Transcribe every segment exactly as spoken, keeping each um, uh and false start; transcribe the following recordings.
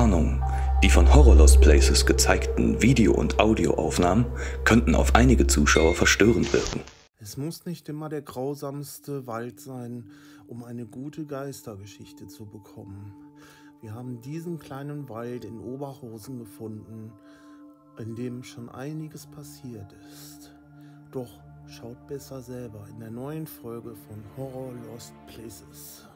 Warnung. Die von Horror Lost Places gezeigten Video- und Audioaufnahmen könnten auf einige Zuschauer verstörend wirken. Es muss nicht immer der grausamste Wald sein, um eine gute Geistergeschichte zu bekommen. Wir haben diesen kleinen Wald in Oberhausen gefunden, in dem schon einiges passiert ist. Doch schaut besser selber in der neuen Folge von Horror Lost Places.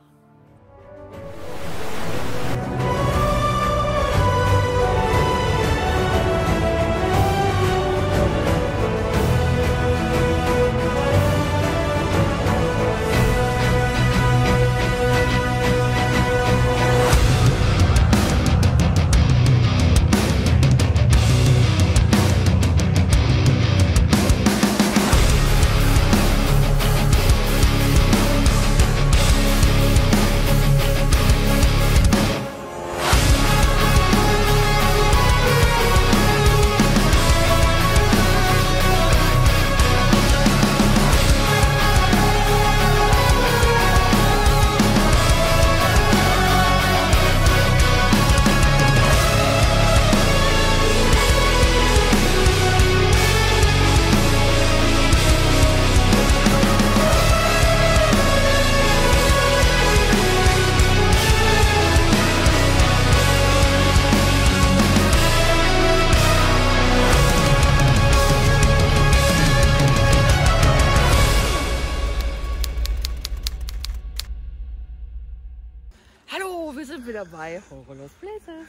Bei Horror Lost Places.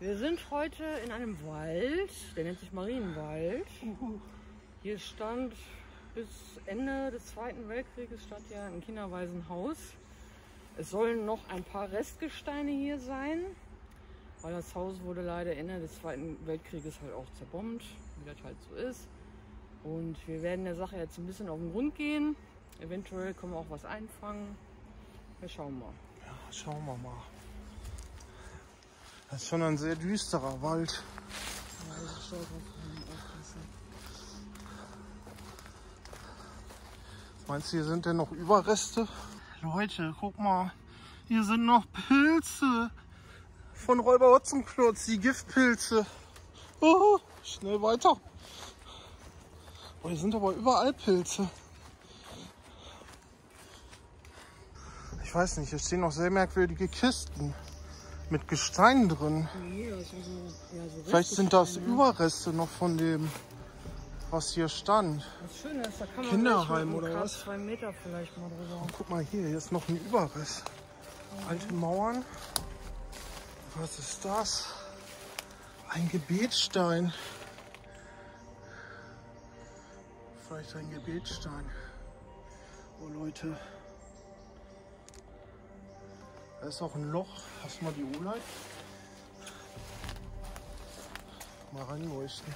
Wir sind heute in einem Wald, der nennt sich Marienwald. Hier stand bis Ende des Zweiten Weltkrieges stand ja ein Kinderwaisenhaus. Es sollen noch ein paar Restgesteine hier sein, weil das Haus wurde leider Ende des Zweiten Weltkrieges halt auch zerbombt, wie das halt so ist. Und wir werden der Sache jetzt ein bisschen auf den Grund gehen. Eventuell können wir auch was einfangen. Wir schauen mal. Ja, schauen wir mal. Das ist schon ein sehr düsterer Wald. Meinst du, hier sind denn noch Überreste? Leute, guck mal. Hier sind noch Pilze von Räuber Hotzenklotz, die Giftpilze. Oh, schnell weiter. Oh, hier sind aber überall Pilze. Ich weiß nicht, hier stehen noch sehr merkwürdige Kisten. Mit Gestein drin. Nee, das sind so, ja, so vielleicht sind das Überreste noch von dem, was hier stand. Das Schöne ist, da kann man Kinderheim oder was? Zwei Meter vielleicht mal drüber. Oh, guck mal hier, hier ist noch ein Überrest. Okay. Alte Mauern. Was ist das? Ein Gebetsstein. Vielleicht ein Gebetsstein. Oh Leute. Da ist auch ein Loch. Hast du mal die Olight? Mal reinleuchten.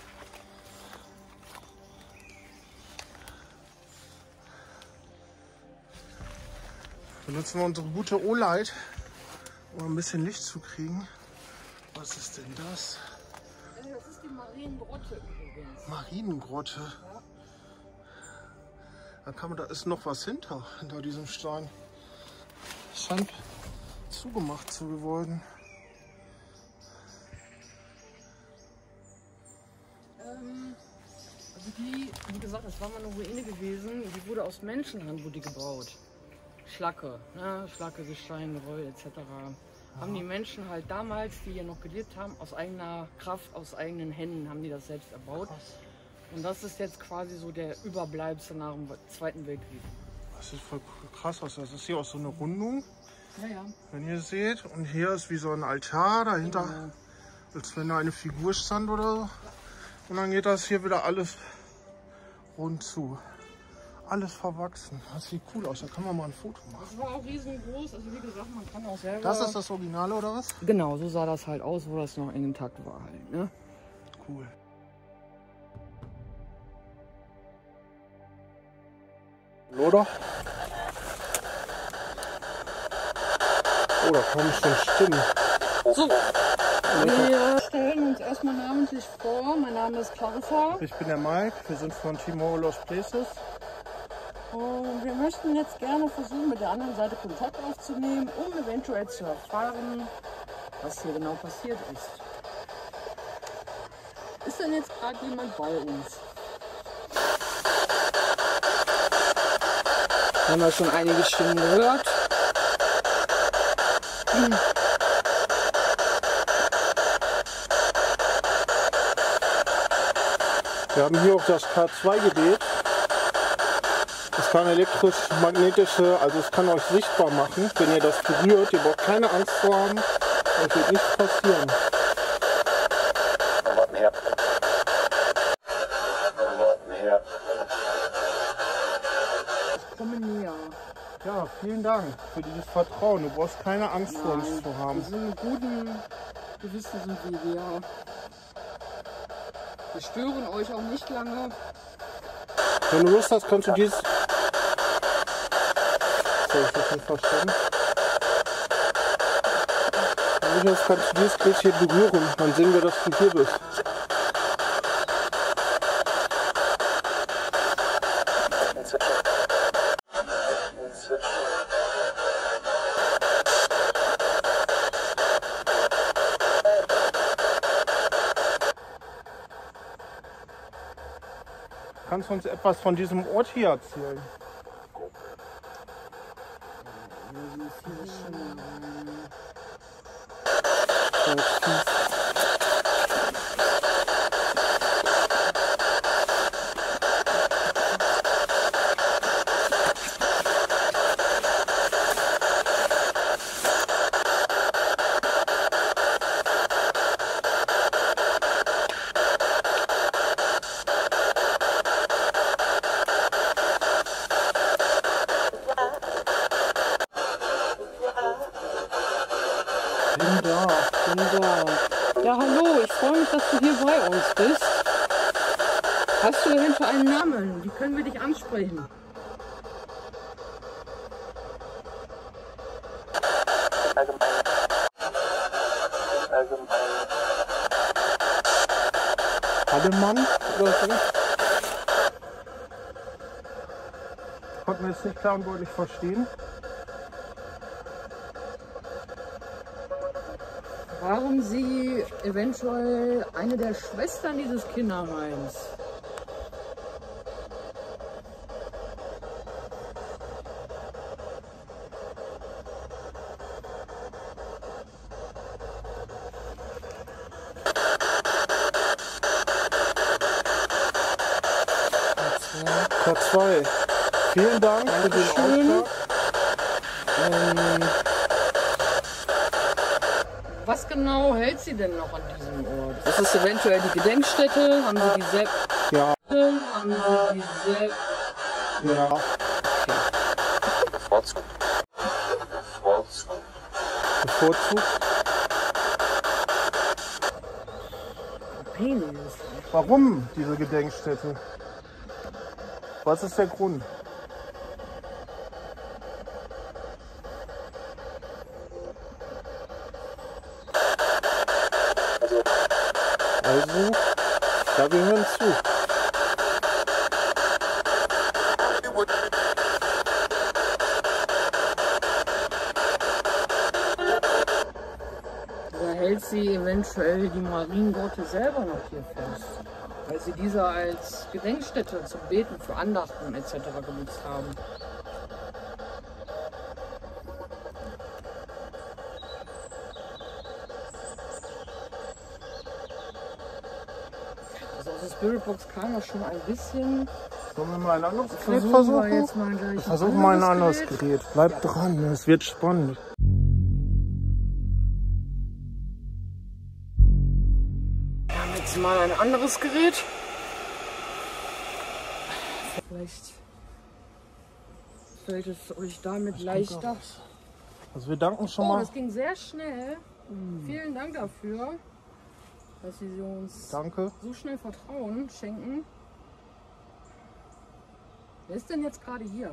Benutzen wir unsere gute Olight, um ein bisschen Licht zu kriegen. Was ist denn das? Das ist die Mariengrotte übrigens. Mariengrotte? Ja. Da, kann man, da ist noch was hinter, hinter diesem Stein. Scheint zugemacht zu geworden. Ähm, also die, wie gesagt, das war mal eine Ruine gewesen, die wurde aus Menschenhand wurde die gebaut. Schlacke, ne? Schlacke, Gestein, Geröll et cetera. Ja. Haben die Menschen halt damals, die hier noch gelebt haben, aus eigener Kraft, aus eigenen Händen haben die das selbst erbaut. Krass. Und das ist jetzt quasi so der Überbleibsel nach dem Zweiten Weltkrieg. Das sieht voll krass aus. Das ist hier auch so eine Rundung. Ja, ja. Wenn ihr seht, und hier ist wie so ein Altar, dahinter, ja, als wenn da eine Figur stand oder so. Und dann geht das hier wieder alles rund zu. Alles verwachsen. Das sieht cool aus, da kann man mal ein Foto machen. Das war auch riesengroß, also wie gesagt, man kann auch selber... Das ist das Originale oder was? Genau, so sah das halt aus, wo das noch intakt war halt, ne? Cool. Oder? Oh, da kommen schon Stimmen. So, wir stellen uns erstmal namentlich vor. Mein Name ist Clarissa. Ich bin der Mike. Wir sind von Team Horror Lost Places. Und wir möchten jetzt gerne versuchen, mit der anderen Seite Kontakt aufzunehmen, um eventuell zu erfahren, was hier genau passiert ist. Ist denn jetzt gerade jemand bei uns? Haben wir schon einige Stimmen gehört? Hm. Wir haben hier auch das K zwei-Gerät. Es kann elektrisch-magnetische, also es kann euch sichtbar machen, wenn ihr das berührt. Ihr braucht keine Angst vor haben, es wird nichts passieren. Ich komme näher. Ja, vielen Dank für dieses Vertrauen. Du brauchst keine Angst vor uns zu haben. So einen guten Gewissen sind wir, ja. Wir stören euch auch nicht lange. Wenn du Lust hast, kannst du dieses... So, ich hab's nicht verstanden. Wenn du Lust hast, kannst du dieses Bild hier berühren. Dann sehen wir, dass du hier bist. Kannst du uns etwas von diesem Ort hier erzählen? Mann oder so. Konnten wir jetzt nicht klar und deutlich verstehen. Warum sie eventuell eine der Schwestern dieses Kinderheins? K zwei. Vielen Dank für den Auftrag. Ähm, Was genau hält sie denn noch an diesem Ort? Das ist eventuell die Gedenkstätte. Haben Sie die Sepp? Ja. Haben Sie die Sepp? Ja. Okay. Bevorzugt. Bevorzugt. Bevorzugt. Penis. Warum diese Gedenkstätte? Was ist der Grund? Also, ja, wir hören zu. Da hält sie eventuell die Mariengrotte selber noch hier fest, weil sie diese als Gedenkstätte zum Beten, für Andachten et cetera genutzt haben. Also aus der Spiritbox kam ja schon ein bisschen. Sollen wir mal ein anderes Gerät versuchen? Wir, mal wir versuchen mal ein anderes Gerät. Gerät. Bleibt ja dran, es wird spannend. Mal ein anderes Gerät. Vielleicht fällt es euch damit ich leichter. Also wir danken schon oh, mal. Das ging sehr schnell. Mm. Vielen Dank dafür, dass Sie uns Danke. so schnell Vertrauen schenken. Wer ist denn jetzt gerade hier?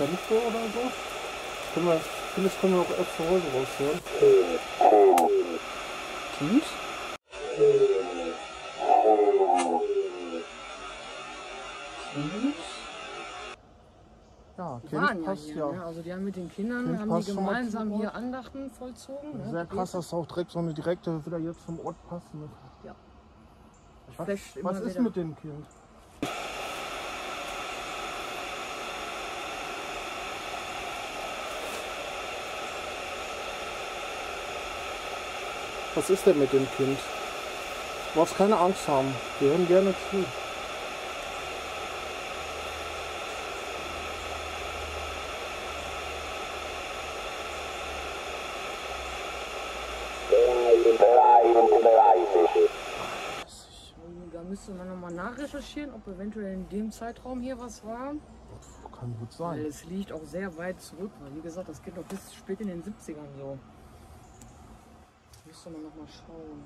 Kämpfe oder so. Können wir, vieles können wir auch erst zu Hause raushören. Kind? Kind? Ja, Kind passt ja. Hier, ja. Ne? Also die haben mit den Kindern, kind haben die gemeinsam hier Andachten vollzogen. Ne? Sehr krass, dass auch direkt so eine direkte wieder jetzt vom Ort passend. Ja. Was, was ist wieder mit dem Kind? Was ist denn mit dem Kind? Du brauchst keine Angst haben. Wir hören gerne zu. Da müsste man nochmal nachrecherchieren, ob eventuell in dem Zeitraum hier was war. Das kann gut sein. Weil es liegt auch sehr weit zurück. Weil wie gesagt, das geht doch bis spät in den siebzigern so. Müssen wir noch mal schauen.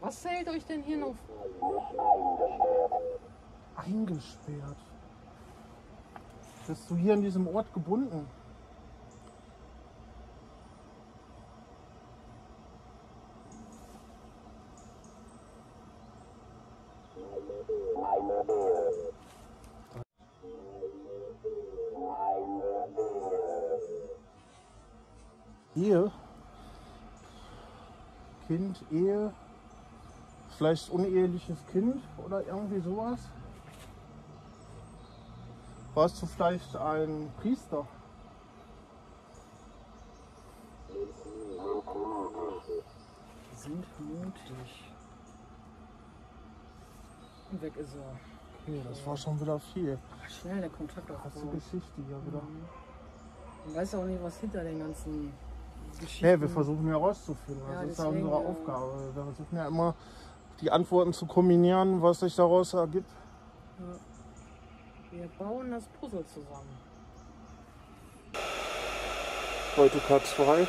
Was hält euch denn hier noch? Eingesperrt. Bist du hier an diesem Ort gebunden? Ehe, Kind, Ehe, vielleicht uneheliches Kind oder irgendwie sowas. Warst du vielleicht ein Priester? Wir sind mutig. Und weg ist er. Okay, das war schon wieder viel. Aber schnell, der Kontakt auch. Hast du Geschichte hier wieder? Man weiß auch nicht, was hinter den ganzen. Hey, wir versuchen ja rauszufinden, das ja, ist ja unsere Aufgabe. Wir versuchen ja immer die Antworten zu kombinieren, was sich daraus ergibt. Ja. Wir bauen das Puzzle zusammen. Heute K zwei.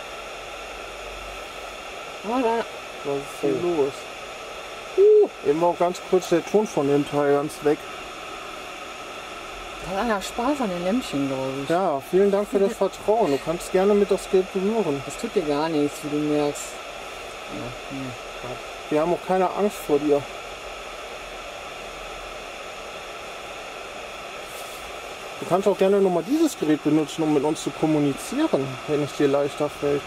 Voilà. Was ist hier ja los? Uh. Eben auch ganz kurz der Ton von dem Teil ganz weg. Da hat einer Spaß an den Lämpchen, glaube ich. Ja, vielen Dank für das Vertrauen. Du kannst gerne mit das Geld berühren. Das tut dir gar nichts, wie du merkst. Ja. Ja. Wir haben auch keine Angst vor dir. Du kannst auch gerne nochmal dieses Gerät benutzen, um mit uns zu kommunizieren, wenn es dir leichter fällt.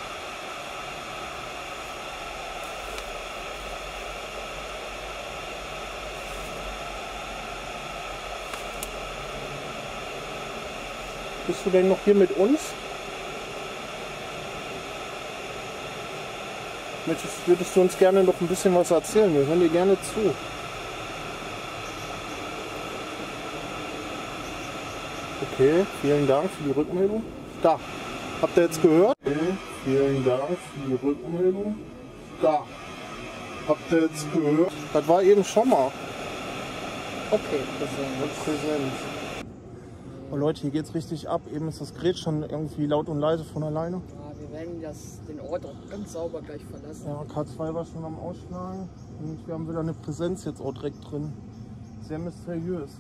Bist du denn noch hier mit uns? Möchtest, würdest du uns gerne noch ein bisschen was erzählen? Wir hören dir gerne zu. Okay, vielen Dank für die Rückmeldung. Da, habt ihr jetzt gehört? Okay, vielen Dank für die Rückmeldung. Da, habt ihr jetzt gehört? Das war eben schon mal. Okay, Präsenz. Oh Leute, hier geht's richtig ab. Eben ist das Gerät schon irgendwie laut und leise von alleine. Ja, wir werden das, den Ort auch ganz sauber gleich verlassen. Ja, K zwei war schon am Ausschlagen und wir haben wieder eine Präsenz jetzt auch direkt drin. Sehr mysteriös.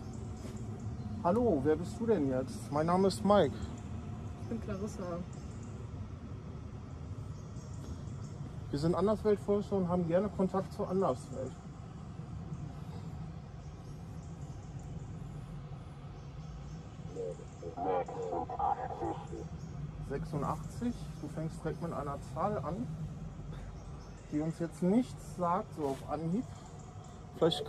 Hallo, wer bist du denn jetzt? Mein Name ist Mike. Ich bin Clarissa. Wir sind Anderswelt-Forscher und haben gerne Kontakt zur Anderswelt. sechsundachtzig, du fängst direkt mit einer Zahl an, die uns jetzt nichts sagt, so auf Anhieb. Vielleicht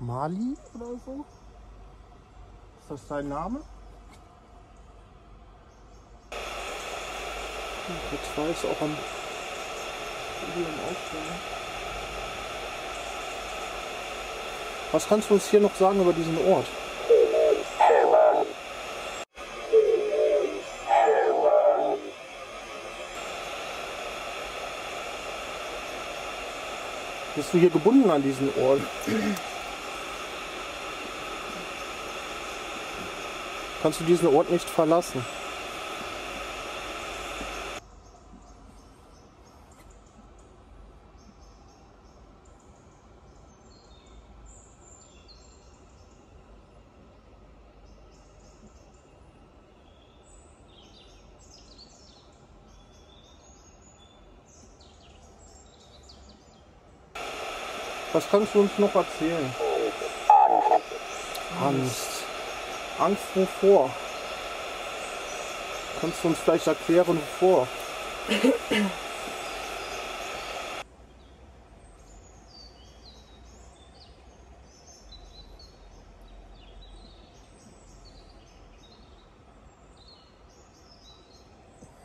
Mali oder so? Ist das dein Name? Ich weiß auch am Studium aufstellen. Was kannst du uns hier noch sagen über diesen Ort? Bist du hier gebunden an diesen Ort? Kannst du diesen Ort nicht verlassen? Was kannst du uns noch erzählen? Angst. Angst wovor? Kannst du uns vielleicht erklären, wovor?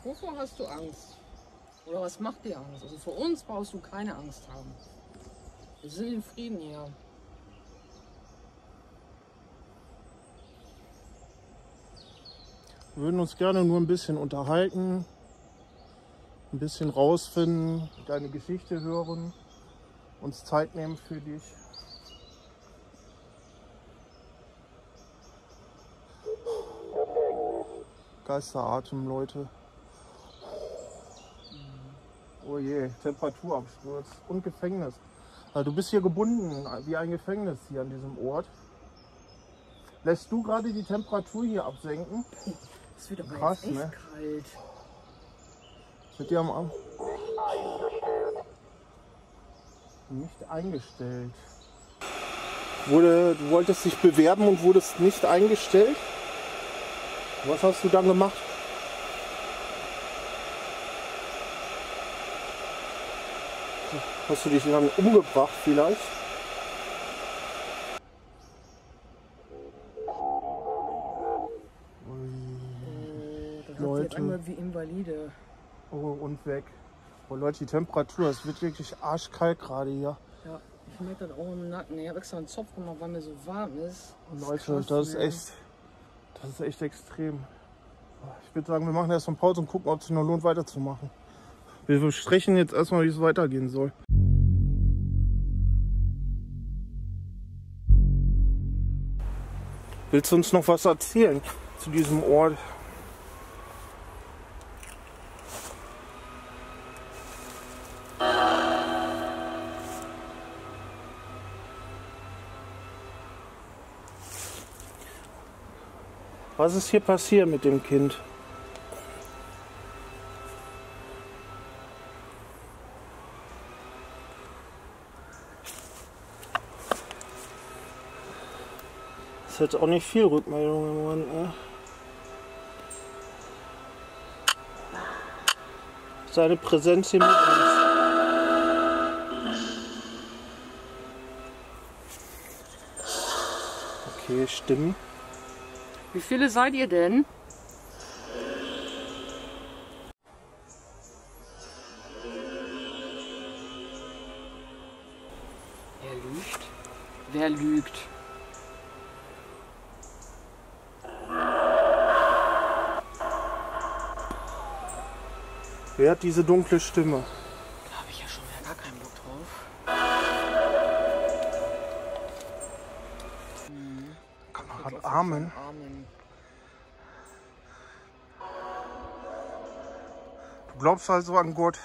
Wovor hast du Angst? Oder was macht dir Angst? Also vor uns brauchst du keine Angst haben. Wir sind in Frieden hier. Wir würden uns gerne nur ein bisschen unterhalten, ein bisschen rausfinden, deine Geschichte hören, uns Zeit nehmen für dich. Geisteratem, Leute. Oh je, Temperaturabsturz und Gefängnis. Also du bist hier gebunden, wie ein Gefängnis hier an diesem Ort. Lässt du gerade die Temperatur hier absenken? Es wird aber krass, echt, ne? Kalt. Mit dir am Arm? Nicht eingestellt. Wurde, du wolltest dich bewerben und wurdest nicht eingestellt? Was hast du dann gemacht? Hast du dich dann umgebracht vielleicht? Das Leute. Jetzt einmal wie Invalide. Oh, und weg. Oh Leute, die Temperatur, es wird wirklich arschkalt gerade hier. Ja, ich merke das auch im Nacken. Ich habe extra einen Zopf gemacht, weil mir so warm ist. Und das Leute, ist das ist echt, das ist echt extrem. Ich würde sagen, wir machen erst mal Pause und gucken, ob es sich noch lohnt, weiterzumachen. Wir besprechen jetzt erstmal, wie es weitergehen soll. Willst du uns noch was erzählen zu diesem Ort? Was ist hier passiert mit dem Kind? Das ist jetzt auch nicht viel Rückmeldung im Moment, ne? Seine Präsenz hier mit uns. Okay, Stimmen. Wie viele seid ihr denn? Wer lügt? Wer lügt? Wer hat diese dunkle Stimme? Da habe ich ja schon wieder gar keinen Bock drauf. Mhm. Kamerad Amen. Amen. Du glaubst also an Gott.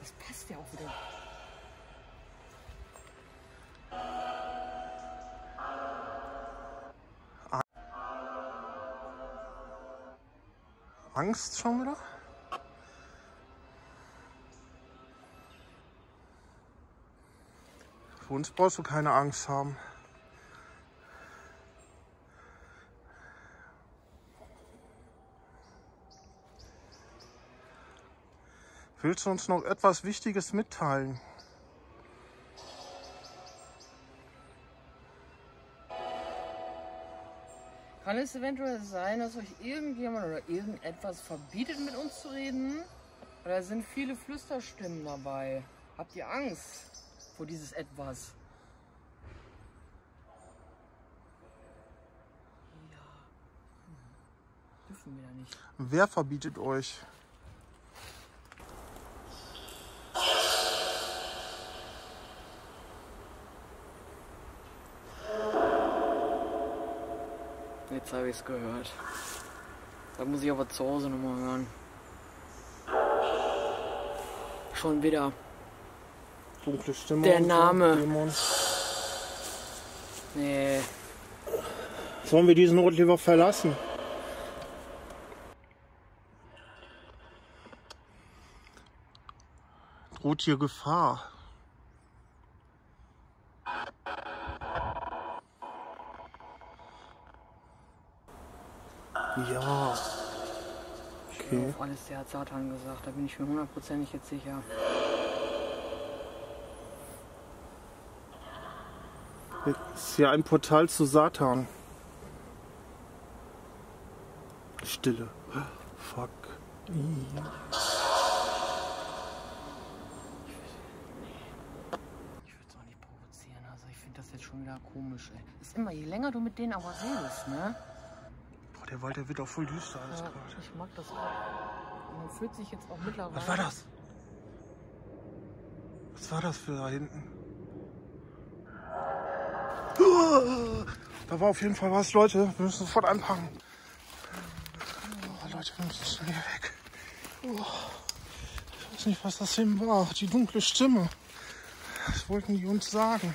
Das passt ja auch wieder. Angst schon wieder? Für uns brauchst du keine Angst haben. Willst du uns noch etwas Wichtiges mitteilen? Kann es eventuell sein, dass euch irgendjemand oder irgendetwas verbietet, mit uns zu reden? Oder sind viele Flüsterstimmen dabei? Habt ihr Angst? Vor dieses Etwas. Ja. Hm. Dürfen wir da nicht. Wer verbietet euch? Jetzt habe ich es gehört. Da muss ich aber zu Hause nochmal hören. Schon wieder. Dunkle Stimme. Der Name. Nee. Sollen wir diesen Ort lieber verlassen? Droht hier Gefahr? Ja. Okay. Auf alles, der hat Satan gesagt, da bin ich mir hundertprozentig jetzt sicher. Das ist ja ein Portal zu Satan. Stille. Fuck. Wieder komisch, ey. Ist immer, je länger du mit denen aber redest, ne? Boah, der Wald, der wird auch voll düster alles ja, gerade. Ich mag das auch. Man fühlt sich jetzt auch mittlerweile... Was war das? Was war das für da hinten? Da war auf jeden Fall was, Leute. Wir müssen sofort anpacken. Oh, Leute, wir müssen schnell hier weg. Oh, ich weiß nicht, was das hin war. Die dunkle Stimme. Was wollten die uns sagen?